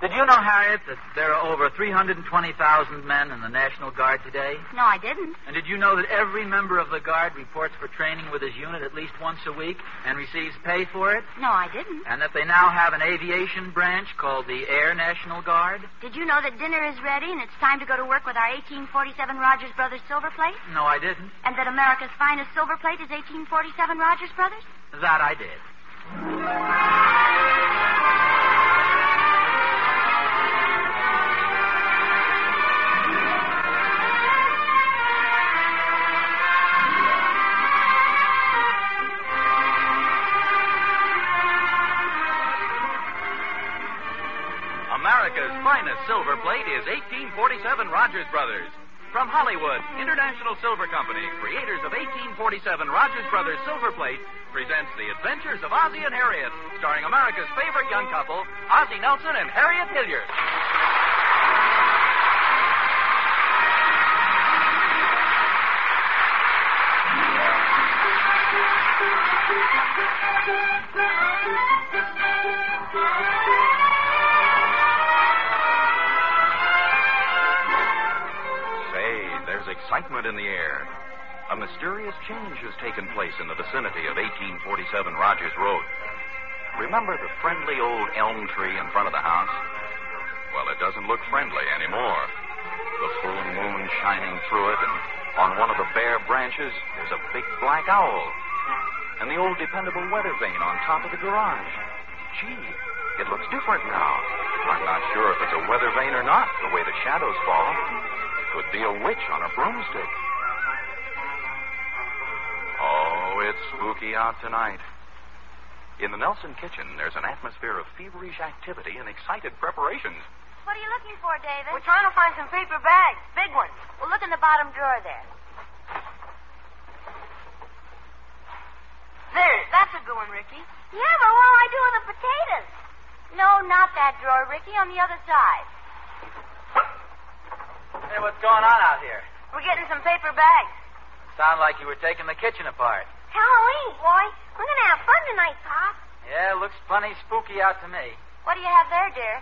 Did you know, Harriet, that there are over 320,000 men in the National Guard today? No, I didn't. And did you know that every member of the Guard reports for training with his unit at least once a week and receives pay for it? No, I didn't. And that they now have an aviation branch called the Air National Guard? Did you know that dinner is ready and it's time to go to work with our 1847 Rogers Brothers silver plate? No, I didn't. And that America's finest silver plate is 1847 Rogers Brothers? That I did. America's finest silver plate is 1847 Rogers Brothers. From Hollywood, International Silver Company, creators of 1847 Rogers Brothers Silver Plate, presents The Adventures of Ozzie and Harriet, starring America's favorite young couple, Ozzie Nelson and Harriet Hilliard. Excitement in the air. A mysterious change has taken place in the vicinity of 1847 Rogers Road. Remember the friendly old elm tree in front of the house? Well, it doesn't look friendly anymore. The full moon shining through it, and on one of the bare branches is a big black owl. And the old dependable weather vane on top of the garage. Gee, it looks different now. I'm not sure if it's a weather vane or not, the way the shadows fall. Could be a witch on a broomstick. Oh, it's spooky out tonight. In the Nelson kitchen, there's an atmosphere of feverish activity and excited preparations. What are you looking for, David? We're trying to find some paper bags, big ones. Well, look in the bottom drawer there. There, that's a good one, Ricky. Yeah, but what will I do with the potatoes? No, not that drawer, Ricky, on the other side. Hey, what's going on out here? We're getting some paper bags. Sound like you were taking the kitchen apart. Halloween, boy. We're going to have fun tonight, Pop. Yeah, looks plenty spooky out to me. What do you have there, dear?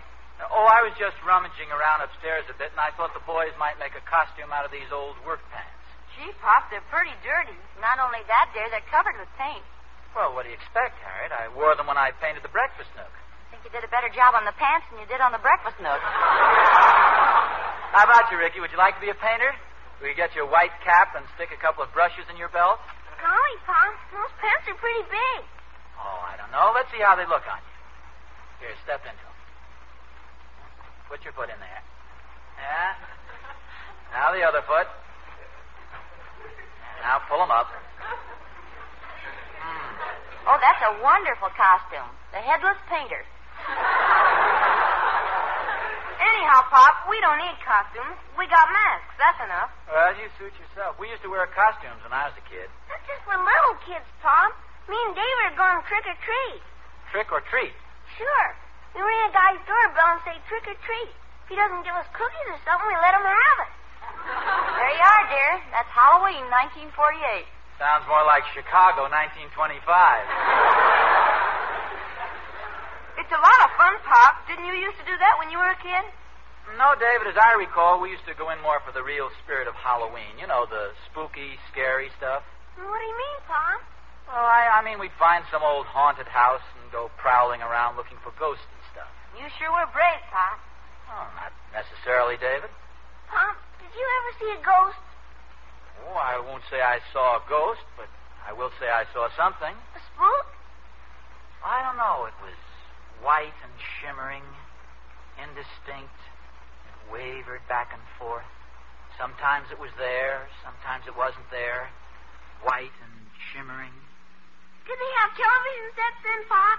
Oh, I was just rummaging around upstairs a bit, and I thought the boys might make a costume out of these old work pants. Gee, Pop, they're pretty dirty. Not only that, dear, they're covered with paint. Well, what do you expect, Harriet? I wore them when I painted the breakfast nook. I think you did a better job on the pants than you did on the breakfast nook. How about you, Ricky? Would you like to be a painter? We could get you a white cap and stick a couple of brushes in your belt. Golly, Pop, those pants are pretty big. Oh, I don't know. Let's see how they look on you. Here, step into them. Put your foot in there. Yeah. Now the other foot. Now pull them up. Oh, that's a wonderful costume. The Headless Painter. Anyhow, Pop, we don't need costumes. We got masks. That's enough. Well, you suit yourself. We used to wear costumes when I was a kid. That's just for little kids, Tom. Me and David are going trick or treat. Trick or treat? Sure. We ring a guy's doorbell and say trick or treat. If he doesn't give us cookies or something, we let him have it. There you are, dear. That's Halloween 1948. Sounds more like Chicago 1925. It's a lot of fun, Pop. Didn't you used to do that when you were a kid? No, David. As I recall, we used to go in more for the real spirit of Halloween. You know, the spooky, scary stuff. What do you mean, Pop? Well, I mean we'd find some old haunted house and go prowling around looking for ghosts and stuff. You sure were brave, Pop. Oh, not necessarily, David. Pop, did you ever see a ghost? Oh, I won't say I saw a ghost, but I will say I saw something. A spook? I don't know. It was white and shimmering, indistinct, it wavered back and forth. Sometimes it was there, sometimes it wasn't there. White and shimmering. Did they have television sets then, Pop?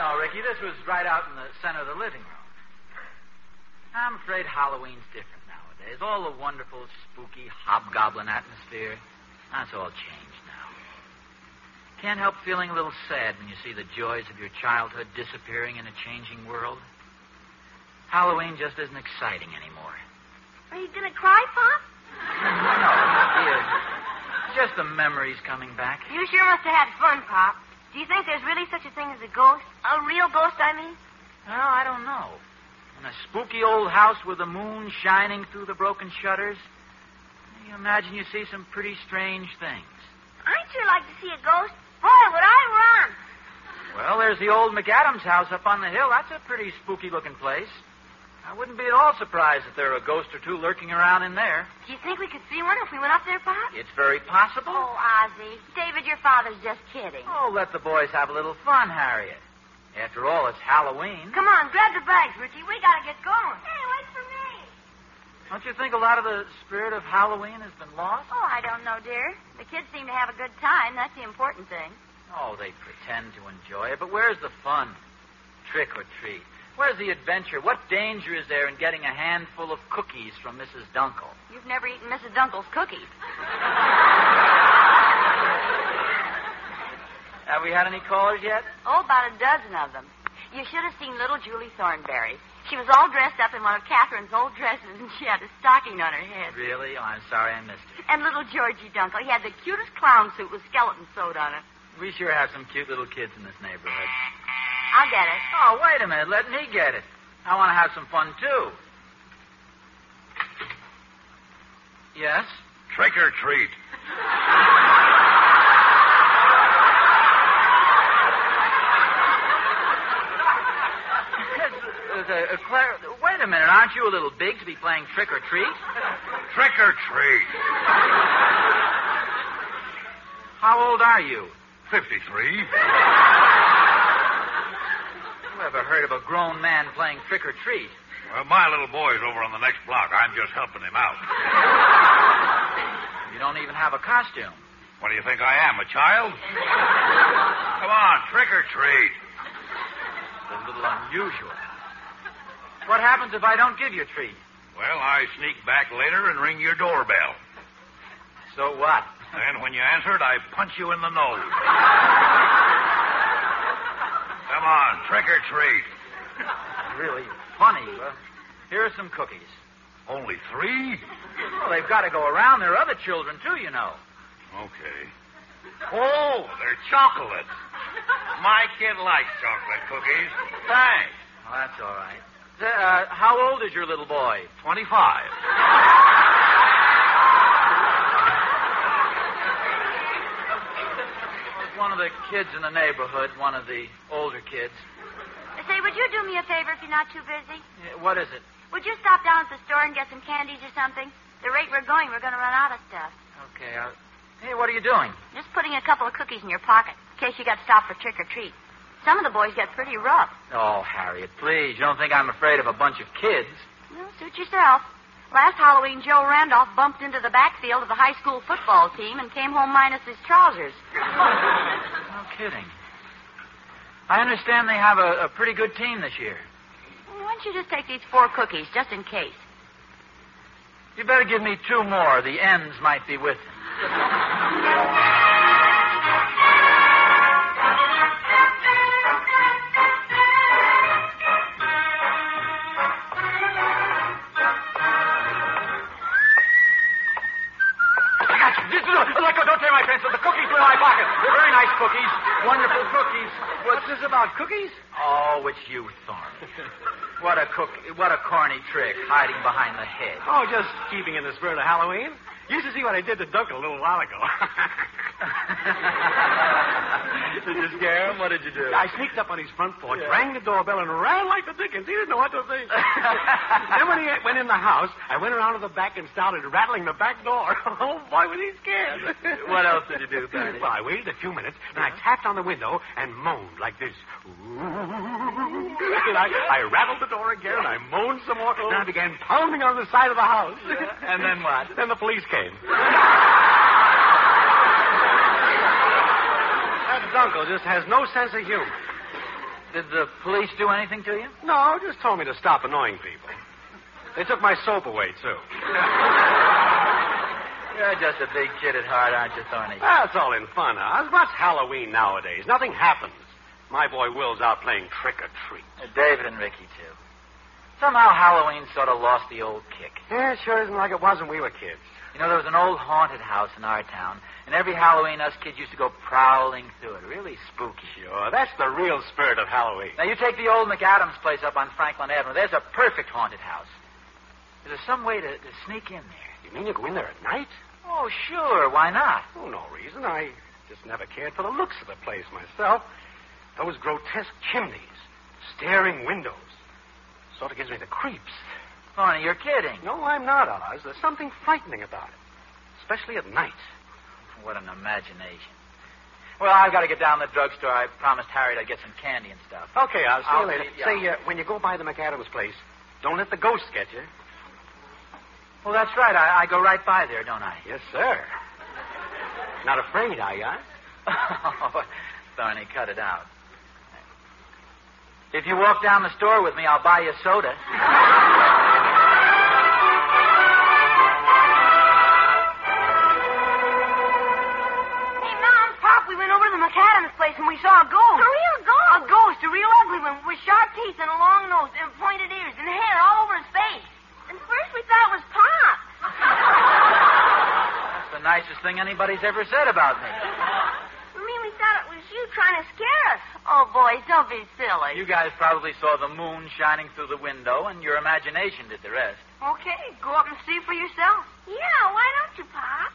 No, Ricky, this was right out in the center of the living room. I'm afraid Halloween's different nowadays. All the wonderful, spooky, hobgoblin atmosphere, that's all changed. Can't help feeling a little sad when you see the joys of your childhood disappearing in a changing world. Halloween just isn't exciting anymore. Are you going to cry, Pop? No, dear. Just the memories coming back. You sure must have had fun, Pop. Do you think there's really such a thing as a ghost? A real ghost, I mean? No, I don't know. In a spooky old house with the moon shining through the broken shutters, you imagine you see some pretty strange things. I'd sure like to see a ghost. Boy, would I run. Well, there's the old McAdams house up on the hill. That's a pretty spooky-looking place. I wouldn't be at all surprised if there were a ghost or two lurking around in there. Do you think we could see one if we went up there, Pop? It's very possible. Oh, Ozzie. David, your father's just kidding. Oh, let the boys have a little fun, Harriet. After all, it's Halloween. Come on, grab the bags, Ricky. We got to get going. Hey, wait for me. Don't you think a lot of the spirit of Halloween has been lost? Oh, I don't know, dear. The kids seem to have a good time. That's the important thing. Oh, they pretend to enjoy it, but where's the fun? Trick or treat. Where's the adventure? What danger is there in getting a handful of cookies from Mrs. Dunkle? You've never eaten Mrs. Dunkle's cookies. Have we had any callers yet? Oh, about a dozen of them. You should have seen little Julie Thornberry. She was all dressed up in one of Catherine's old dresses, and she had a stocking on her head. Really? Oh, I'm sorry I missed it. And little Georgie Dunkle. He had the cutest clown suit with skeletons sewed on it. We sure have some cute little kids in this neighborhood. I'll get it. Oh, wait a minute. Let me get it. I want to have some fun, too. Yes? Trick or treat. Claire, wait a minute. Aren't you a little big to be playing trick or treat? Trick or treat. How old are you? 53. You ever heard of a grown man playing trick or treat? Well, my little boy's over on the next block. I'm just helping him out. You don't even have a costume. What do you think I am, a child? Come on, trick or treat. It's a little unusual. What happens if I don't give you a treat? Well, I sneak back later and ring your doorbell. So what? And when you answer it, I punch you in the nose. Come on, trick or treat. Really funny. Well, here are some cookies. Only three? Well, they've got to go around. There are other children, too, you know. Okay. Oh, they're chocolate. My kid likes chocolate cookies. Thanks. Well, that's all right. How old is your little boy? 25. One of the kids in the neighborhood, one of the older kids. Say, would you do me a favor if you're not too busy? Yeah, what is it? Would you stop down at the store and get some candies or something? The rate we're going to run out of stuff. Okay. Hey, what are you doing? Just putting a couple of cookies in your pocket in case you got stopped for trick or treat. Some of the boys get pretty rough. Oh, Harriet, please. You don't think I'm afraid of a bunch of kids? Well, suit yourself. Last Halloween, Joe Randolph bumped into the backfield of the high school football team and came home minus his trousers. No kidding. I understand they have a pretty good team this year. Why don't you just take these 4 cookies, just in case? You better give me 2 more. The ends might be with them. Cookies. Wonderful cookies. What's this about cookies? Oh, it's you, Thorne. What a corny trick, hiding behind the head. Oh, just keeping in the spirit of Halloween. You should see what I did to Dunkle a little while ago. Did you scare him? What did you do? I sneaked up on his front porch, rang the doorbell, and ran like the dickens. He didn't know what to think. Then when he went in the house, I went around to the back and started rattling the back door. Oh, boy, was he scared. What else did you do, Patty? Well, I waited a few minutes, and I tapped on the window and moaned like this. And I rattled the door again, and I moaned some more, and I began pounding on the side of the house. And then what? Then the police came. That Dunkle just has no sense of humor. Did the police do anything to you? No, just told me to stop annoying people. They took my soap away, too. You're just a big kid at heart, aren't you, Thorny? Well, it's all in fun, huh? It's much Halloween nowadays. Nothing happens. My boy Will's out playing trick or treat. David and Ricky, too. Somehow Halloween sort of lost the old kick. Yeah, it sure isn't like it was when we were kids. You know, there was an old haunted house in our town, and every Halloween us kids used to go prowling through it. Really spooky. Sure, that's the real spirit of Halloween. Now, you take the old McAdams place up on Franklin Avenue. There's a perfect haunted house. Is there some way to sneak in there? You mean you go in there at night? Oh, sure. Why not? Oh, no reason. I just never cared for the looks of the place myself. Those grotesque chimneys, staring windows. Sort of gives me the creeps. Barney, you're kidding. No, I'm not, Oz. There's something frightening about it, especially at night. What an imagination. Well, I've got to get down to the drugstore. I promised Harriet I'd get some candy and stuff. Okay, Oz. See you later. Say, when you go by the McAdams place, don't let the ghosts get you. Well, that's right. I go right by there, don't I? Yes, sir. Not afraid, are you? Oh, Barney, cut it out. If you walk down the store with me, I'll buy you a soda. Hey, Mom, Pop, we went over to the McAdams place and we saw a ghost. A real ghost? A ghost, a real ugly one with sharp teeth and a long nose and pointed ears and hair all over his face. And first we thought it was Pop. That's the nicest thing anybody's ever said about me. I mean, we thought it was you trying to scare us. Oh, boys, don't be silly. You guys probably saw the moon shining through the window, and your imagination did the rest. Okay, go up and see for yourself. Yeah, why don't you, Pop?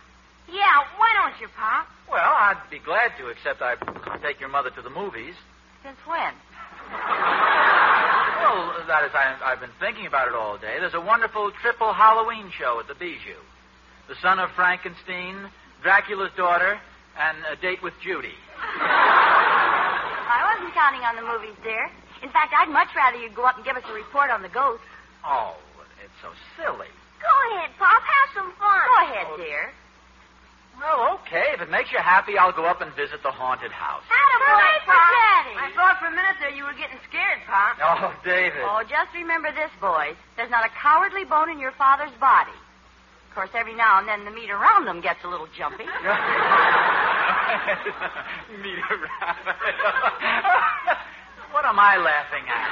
Yeah, why don't you, Pop? Well, I'd be glad to, except I take your mother to the movies. Since when? Well, that is, I've been thinking about it all day. There's a wonderful triple Halloween show at the Bijou. The Son of Frankenstein, Dracula's Daughter, and A Date with Judy. I wasn't counting on the movies, dear. In fact, I'd much rather you go up and give us a report on the ghost. Oh, it's so silly. Go ahead, Pop. Have some fun. Go ahead, dear. Well, okay. If it makes you happy, I'll go up and visit the haunted house. Attaboy, Pop. I thought for a minute there you were getting scared, Pop. Oh, David. Oh, just remember this, boys. There's not a cowardly bone in your father's body. Of course, every now and then the meat around them gets a little jumpy. Meet around. What am I laughing at?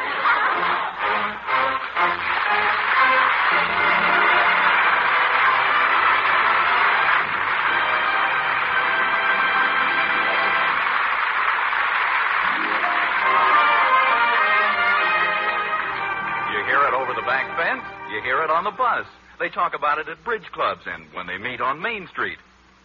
You hear it over the back fence. You hear it on the bus. They talk about it at bridge clubs and when they meet on Main Street.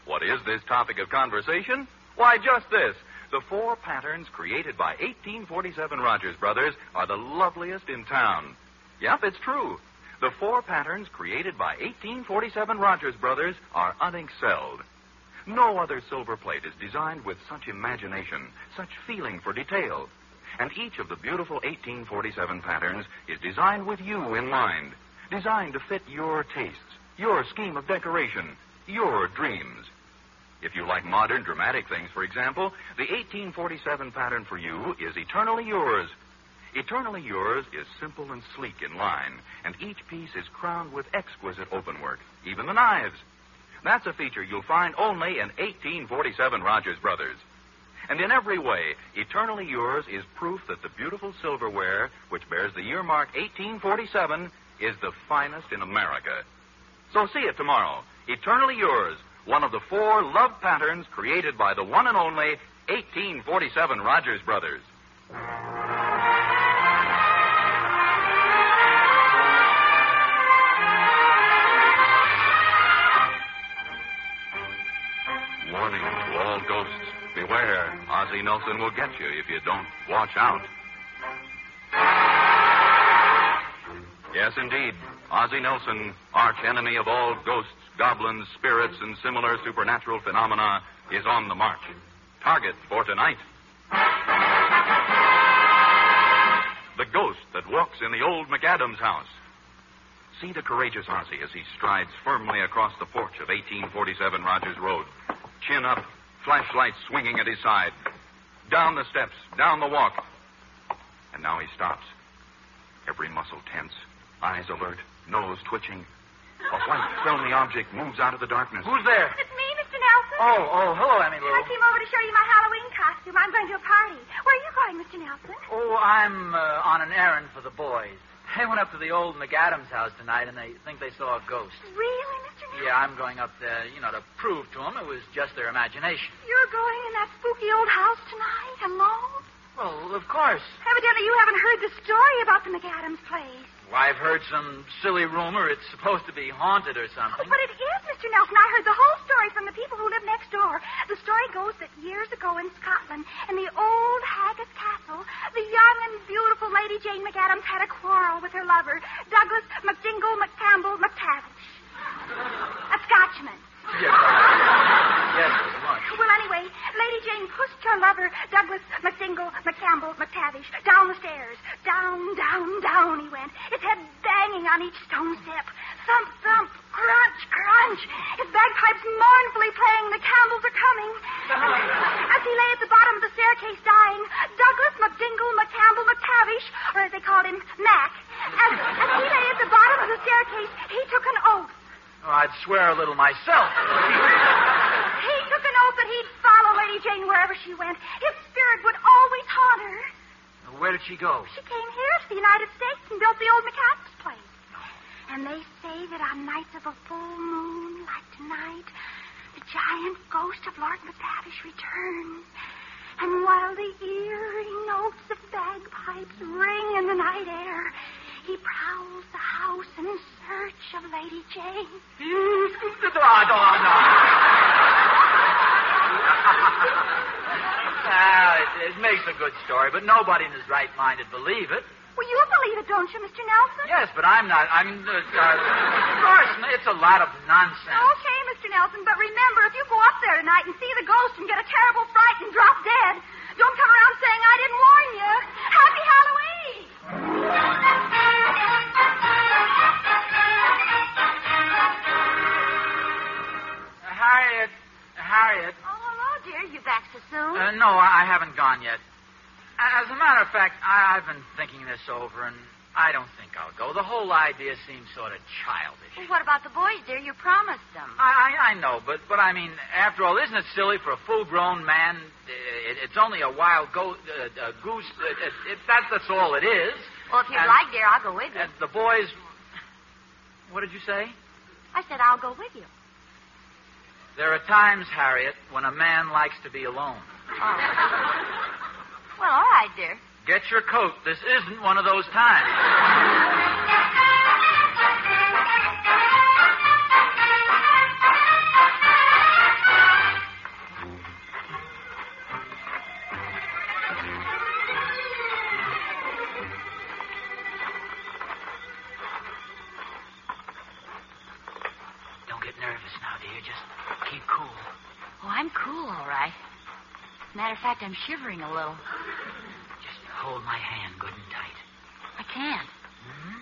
What is this topic of conversation? Why, just this. The four patterns created by 1847 Rogers Brothers are the loveliest in town. Yep, it's true. The four patterns created by 1847 Rogers Brothers are unexcelled. No other silver plate is designed with such imagination, such feeling for detail. And each of the beautiful 1847 patterns is designed with you in mind, designed to fit your tastes, your scheme of decoration, your dreams. If you like modern dramatic things, for example, the 1847 pattern for you is Eternally Yours. Eternally Yours is simple and sleek in line, and each piece is crowned with exquisite openwork, even the knives. That's a feature you'll find only in 1847 Rogers Brothers. And in every way, Eternally Yours is proof that the beautiful silverware, which bears the year mark 1847, is the finest in America. So see it tomorrow. Eternally Yours, one of the four love patterns created by the one and only 1847 Rogers Brothers. Warning to all ghosts. Beware, Ozzie Nelson will get you if you don't watch out. Yes, indeed. Ozzie Nelson, arch-enemy of all ghosts, goblins, spirits, and similar supernatural phenomena, is on the march. Target for tonight: the ghost that walks in the old McAdams house. See the courageous Ozzie as he strides firmly across the porch of 1847 Rogers Road. Chin up, flashlight swinging at his side. Down the steps, down the walk. And now he stops. Every muscle tense, eyes alert, nose twitching. A white, filmy object moves out of the darkness. Who's there? It's me, Mr. Nelson. Oh, hello, Emmy Lou. I came over to show you my Halloween costume. I'm going to a party. Where are you going, Mr. Nelson? Oh, I'm on an errand for the boys. They went up to the old McAdams house tonight, and they think they saw a ghost. Really, Mr. Nelson? Yeah, I'm going up there, you know, to prove to them it was just their imagination. You're going in that spooky old house tonight, alone? Well, of course. Evidently, you haven't heard the story about the McAdams place. Well, I've heard some silly rumor it's supposed to be haunted or something. Oh, but it is, Mr. Nelson. I heard the whole story from the people who live next door. The story goes that years ago in Scotland, in the old Haggart Castle, the young and beautiful Lady Jane McAdams had a quarrel with her lover, Douglas McDingle McCampbell McTavish, a Scotchman. Yes, well, anyway, Lady Jane pushed her lover, Douglas McDingle McCampbell McTavish, down the stairs. Down, down, down he went, his head banging on each stone step. Thump, thump, crunch, crunch, his bagpipes mournfully playing "The Campbells Are Coming." As he lay at the bottom of the staircase dying, Douglas McDingle McCampbell McTavish, or as they called him, Mac, as he lay at the bottom of the staircase, he took an oath. Oh, I'd swear a little myself. He took an oath that he'd follow Lady Jane wherever she went. His spirit would always haunt her. Now, where did she go? She came here to the United States and built the old McAdams place. Oh. And they say that on nights of a full moon like tonight, the giant ghost of Lord McTavish returns. And while the eerie notes of bagpipes ring in the night air, he prowls the house in search of Lady Jane. It makes a good story, but nobody in his right mind would believe it. Well, you believe it, don't you, Mr. Nelson? Yes, but I'm not. I mean, of course, it's a lot of nonsense. Okay, Mr. Nelson, but remember, if you go up there tonight and see the ghost and get a terrible fright and drop dead, don't come around saying I didn't warn you. Happy Halloween! Harriet. Oh, hello, dear. You back so soon? No, I haven't gone yet. As a matter of fact, I've been thinking this over, and I don't think I'll go. The whole idea seems sort of childish. Well, what about the boys, dear? You promised them. I know, but I mean, after all, isn't it silly for a full-grown man? It's only a wild goose. That's all it is. Well, if you'd like, dear, I'll go with you. And the boys... What did you say? I said I'll go with you. There are times, Harriet, when a man likes to be alone. Oh. Well, all right, dear. Get your coat. This isn't one of those times. Don't get nervous now, dear. Just keep cool. Oh, I'm cool, all right. Matter of fact, I'm shivering a little. Hold my hand good and tight. I can't. Mm-hmm.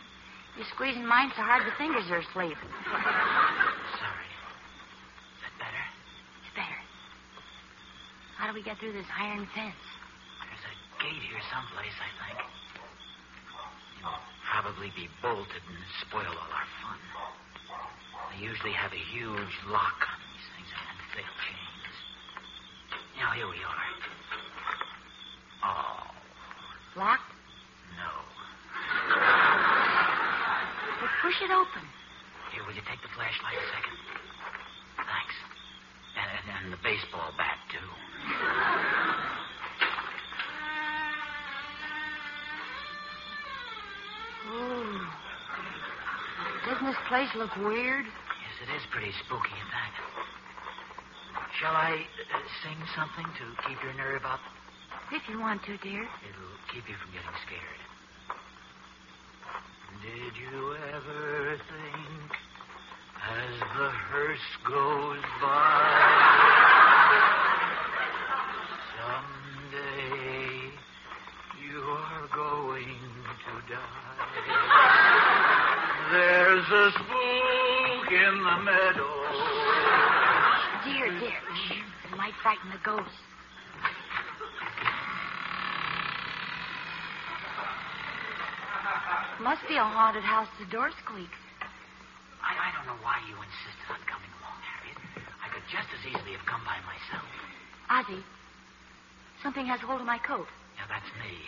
You're squeezing mine so hard the fingers are asleep. Sorry. Is that better? It's better. How do we get through this iron fence? There's a gate here someplace, I think. It'll probably be bolted and spoil all our fun. They usually have a huge lock on these things and thick chains. Now, here we are. Oh. Locked? No. Well, push it open. Here, will you take the flashlight a second? Thanks. And the baseball bat, too. Ooh. Doesn't this place look weird? Yes, it is pretty spooky, in fact. Shall I sing something to keep your nerve up? If you want to, dear. It'll keep you from getting scared. Did you ever think, as the hearse goes by, someday you are going to die? There's a spook in the meadow. Dear, it might frighten the ghost. Must be a haunted house. The door squeaks. I don't know why you insisted on coming along, Harriet. I could just as easily have come by myself. Ozzie, something has hold of my coat. Yeah, that's me.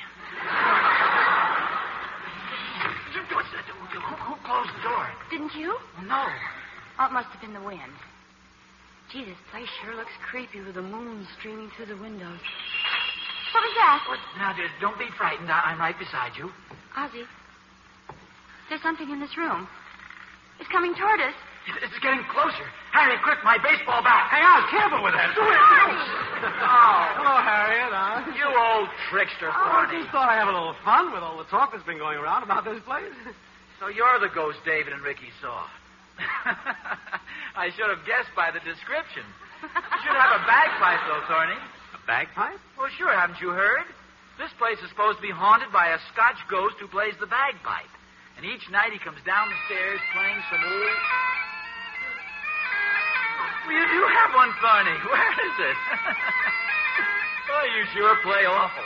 Who closed the door? Didn't you? No. Oh, it must have been the wind. Gee, this place sure looks creepy with the moon streaming through the windows. What was that? What? Now, dear, don't be frightened. I'm right beside you. Ozzie, there's something in this room. It's coming toward us. It's getting closer. Harry, quick, my baseball bat. Hang on, careful with that. Oh. Hello, Harriet. You old trickster, Barney. I just thought I'd have a little fun with all the talk that's been going around about this place. So you're the ghost David and Ricky saw. I should have guessed by the description. You should have a bagpipe, though, Thorny. A bagpipe? Well, sure, haven't you heard? This place is supposed to be haunted by a Scotch ghost who plays the bagpipe. And each night he comes down the stairs playing some old... Well, you do have one, Thorny. Where is it? Oh, you sure play awful.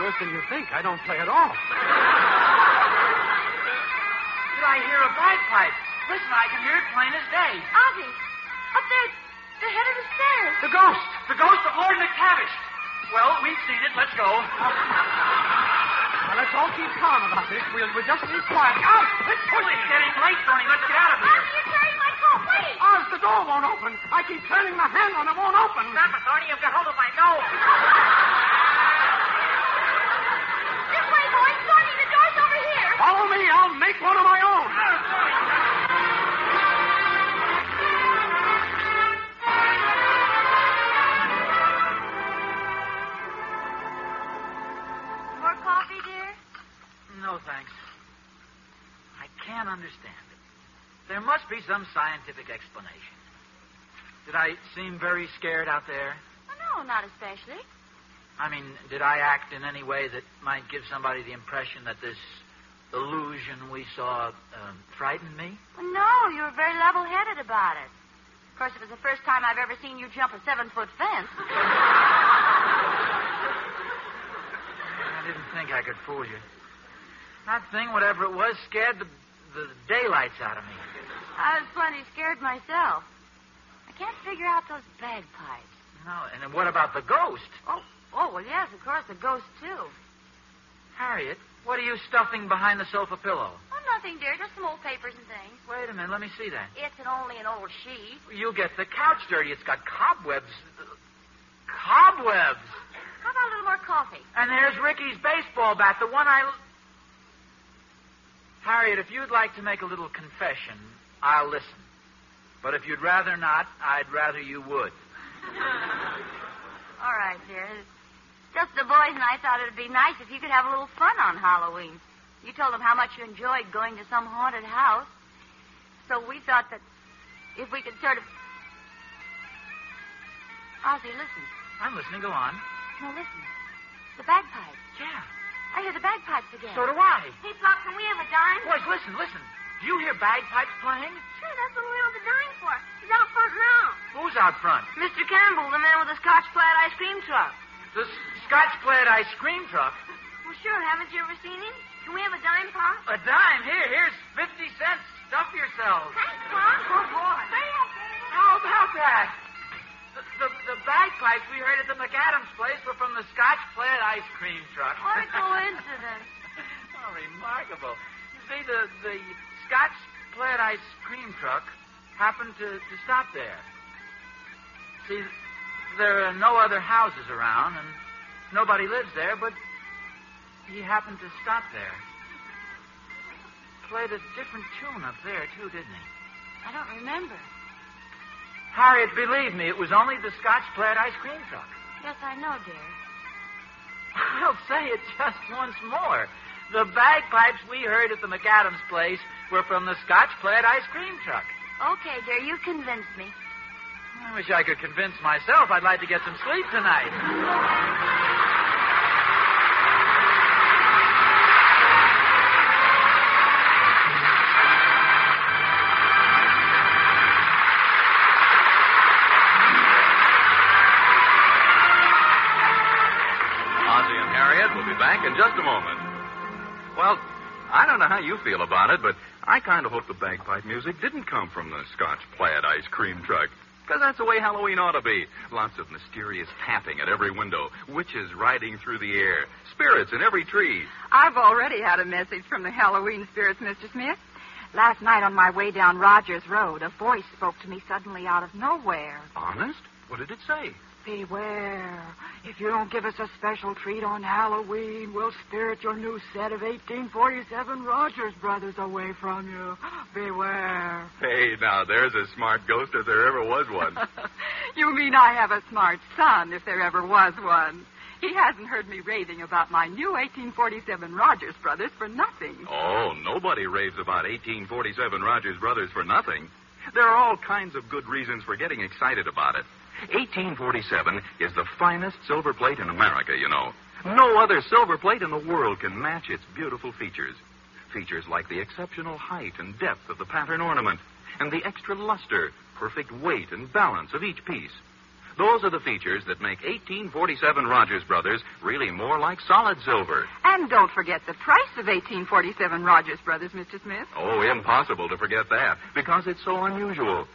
Worse than you think. I don't play at all. Did I hear a bagpipe? Listen, I can hear it plain as day. Ozzie, up there, the head of the stairs. The ghost of Lord McTavish. Well, we've seen it. Let's go. Well, let's all keep calm about this. We'll just be quiet. Out! Let's push it. It's getting late, Tony. Let's get out of here. Ozzie, you carried my coat. Wait. Oz, the door won't open. I keep turning my hand on it. It won't open. Stop it, Tony. You've got hold of my nose. This way, boys. Tony, the door's over here. Follow me. I'll make one of my own. No, thanks. I can't understand it. There must be some scientific explanation. Did I seem very scared out there? Oh, no, not especially. I mean, did I act in any way that might give somebody the impression that this illusion we saw frightened me? Well, no, you were very level-headed about it. Of course, it was the first time I've ever seen you jump a 7-foot fence. I didn't think I could fool you. That thing, whatever it was, scared the daylights out of me. I was plenty scared myself. I can't figure out those bagpipes. No, and then what about the ghost? Oh, well, yes, of course, the ghost, too. Harriet, what are you stuffing behind the sofa pillow? Oh, nothing, dear, just some old papers and things. Wait a minute, let me see that. It's only an old sheet. You'll get the couch dirty. It's got cobwebs. Cobwebs! How about a little more coffee? And there's Ricky's baseball bat, the one I... Harriet, if you'd like to make a little confession, I'll listen. But if you'd rather not, I'd rather you would. All right, dear. Just the boys and I thought it'd be nice if you could have a little fun on Halloween. You told them how much you enjoyed going to some haunted house. So we thought that if we could sort of... Ozzie, listen. I'm listening. Go on. No, listen. The bagpipes. Yeah. I hear the bagpipes again. So do I. Hey, Pop, can we have a dime? Boys, listen. Do you hear bagpipes playing? Sure, that's what we have the dime for. He's out front now. Who's out front? Mr. Campbell, the man with the Scotch Plaid ice cream truck. The Scotch Plaid ice cream truck? Well, sure. Haven't you ever seen him? Can we have a dime, Pop? A dime? Here's 50 cents. Stuff yourselves. Thanks, Pop. Good boy. How about that? The bagpipes we heard at the McAdams place were from the Scotch Plaid ice cream truck. What a coincidence. Oh, remarkable. You see, the Scotch Plaid ice cream truck happened to stop there. See, there are no other houses around, and nobody lives there, but he happened to stop there. Played a different tune up there, too, didn't he? I don't remember. Harriet, believe me, it was only the Scotch Plaid ice cream truck. Yes, I know, dear. I'll say it just once more. The bagpipes we heard at the McAdams place were from the Scotch Plaid ice cream truck. Okay, dear, you convinced me. I wish I could convince myself. I'd like to get some sleep tonight. Back in just a moment. Well, I don't know how you feel about it, but I kind of hope the bagpipe music didn't come from the Scotch Plaid ice cream truck. Because that's the way Halloween ought to be. Lots of mysterious tapping at every window, witches riding through the air, spirits in every tree. I've already had a message from the Halloween spirits, Mr. Smith. Last night on my way down Rogers Road, a voice spoke to me suddenly out of nowhere. Honest? What did it say? Beware. If you don't give us a special treat on Halloween, we'll spirit your new set of 1847 Rogers Brothers away from you. Beware. Hey, now, there's a smart ghost if there ever was one. You mean I have a smart son if there ever was one. He hasn't heard me raving about my new 1847 Rogers Brothers for nothing. Oh, nobody raves about 1847 Rogers Brothers for nothing. There are all kinds of good reasons for getting excited about it. 1847 is the finest silver plate in America, you know. No other silver plate in the world can match its beautiful features. Features like the exceptional height and depth of the pattern ornament and the extra luster, perfect weight and balance of each piece. Those are the features that make 1847 Rogers Brothers really more like solid silver. And don't forget the price of 1847 Rogers Brothers, Mr. Smith. Oh, impossible to forget that, because it's so unusual.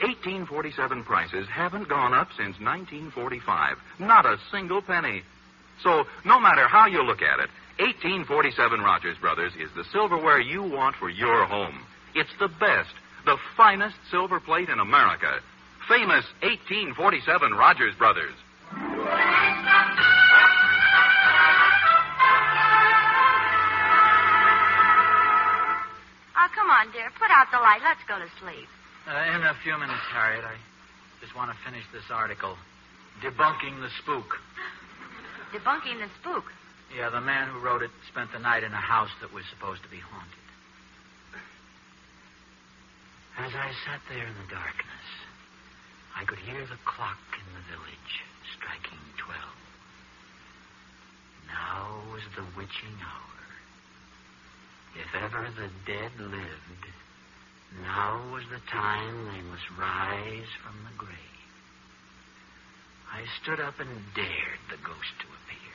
1847 prices haven't gone up since 1945. Not a single penny. So, no matter how you look at it, 1847 Rogers Brothers is the silverware you want for your home. It's the best, the finest silver plate in America. Famous 1847 Rogers Brothers. Oh, come on, dear. Put out the light. Let's go to sleep. In a few minutes, Harriet. I just want to finish this article. Debunking the spook. Debunking the spook? Yeah, the man who wrote it spent the night in a house that was supposed to be haunted. As I sat there in the darkness, I could hear the clock in the village striking 12. Now was the witching hour. If ever the dead lived, now was the time they must rise from the grave. I stood up and dared the ghost to appear.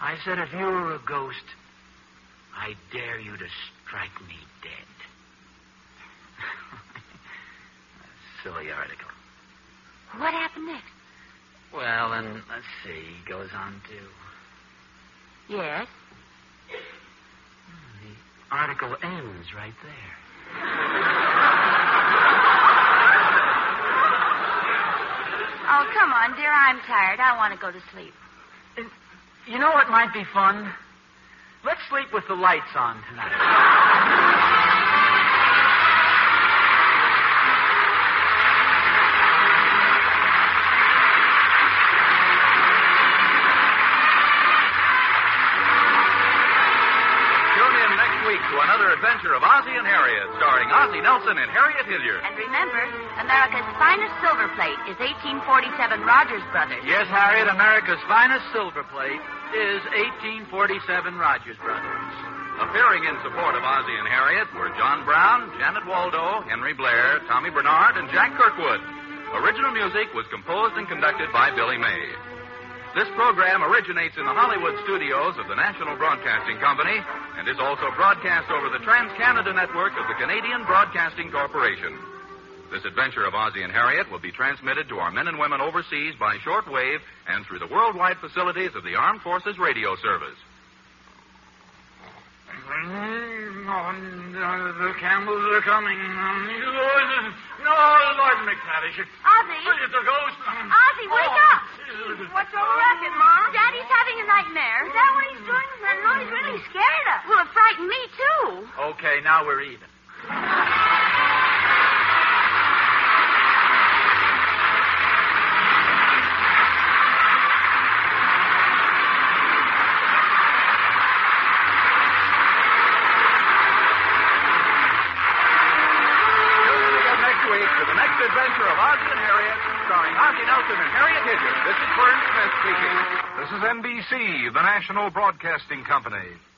I said, if you were a ghost, I dare you to strike me dead. Silly article. What happened next? Well, and let's see. He goes on to... Yes? The article ends right there. Oh, come on, dear. I'm tired. I want to go to sleep. You know what might be fun? Let's sleep with the lights on tonight. Adventure of Ozzie and Harriet, starring Ozzie Nelson and Harriet Hilliard. And remember, America's finest silver plate is 1847 Rogers Brothers. Yes, Harriet, America's finest silver plate is 1847 Rogers Brothers. Appearing in support of Ozzie and Harriet were John Brown, Janet Waldo, Henry Blair, Tommy Bernard, and Jack Kirkwood. Original music was composed and conducted by Billy May. This program originates in the Hollywood studios of the National Broadcasting Company and is also broadcast over the Trans Canada Network of the Canadian Broadcasting Corporation. This adventure of Ozzie and Harriet will be transmitted to our men and women overseas by shortwave and through the worldwide facilities of the Armed Forces Radio Service. The camels are coming. No, Lord McTavish. Ozzie! It's a ghost. Ozzie, wake up! What's all the racket, Mom? Daddy's having a nightmare. Is that what he's doing? Then Lord, he's really scared us. Well, it frightened me, too. Okay, now we're even. This is NBC, the National Broadcasting Company.